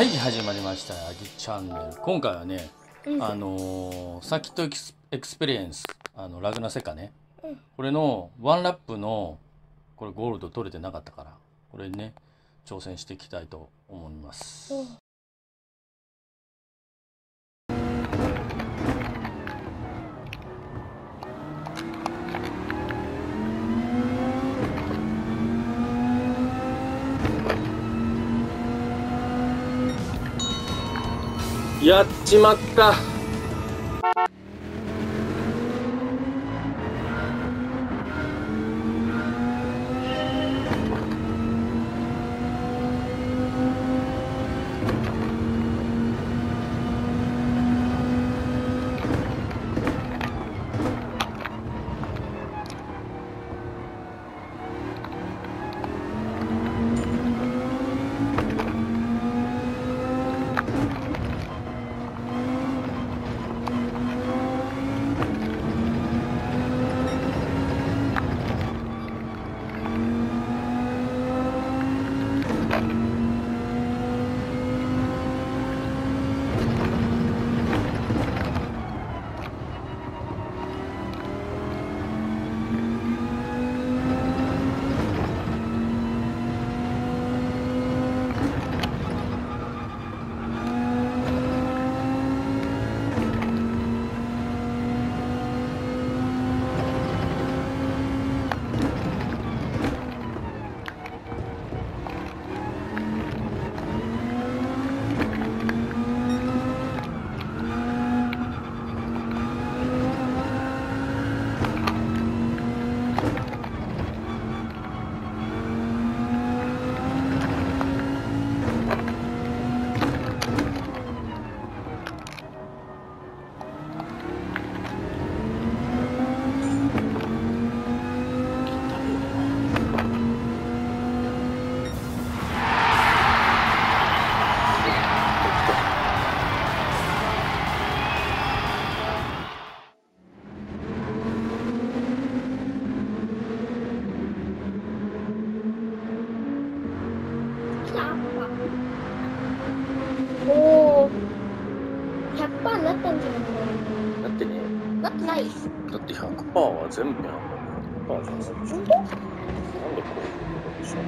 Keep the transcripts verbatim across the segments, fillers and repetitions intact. はい、始まりましたアギチャンネル。今回はね、うん、あのー、サーキットエクス、エクスペリエンス、あのラグナセカね、うん、これのワンラップのこれゴールド取れてなかったから、これね挑戦していきたいと思います、うん、やっちまった。だって ひゃくパーセント は全部 ひゃくパーセント じゃない。なんでこういうことでしょう。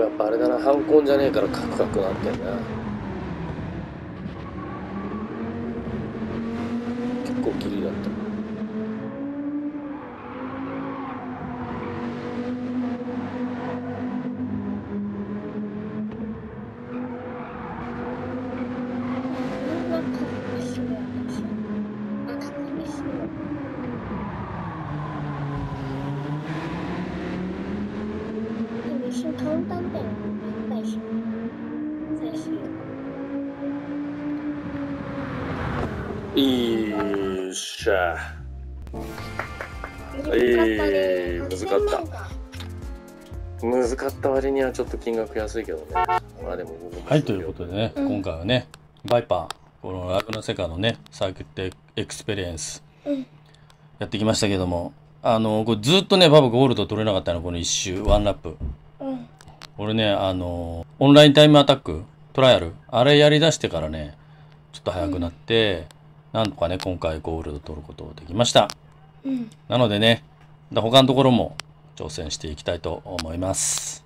やっぱあれだな、ハンコンじゃねえからカクカクなってんな。結構ギリだった。いいしゃえー、難かった難かった割にはちょっと金額安いけどね。まあでもはい、ということでね、うん、今回はねバイパー、このラグナセカのねサーキットエクスペリエンス、うん、やってきましたけども、あのこれずっとねバブゴールド取れなかったの、このいっ周ワンラップ、うん、俺ねあのオンラインタイムアタックトライアルあれやりだしてからねちょっと早くなって、うん、なんとかね、今回ゴールド取ることができました。うん、なのでね、他のところも挑戦していきたいと思います。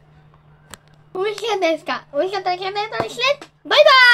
美味しかったですか？美味しかったらチャンネル登録して、バイバーイ！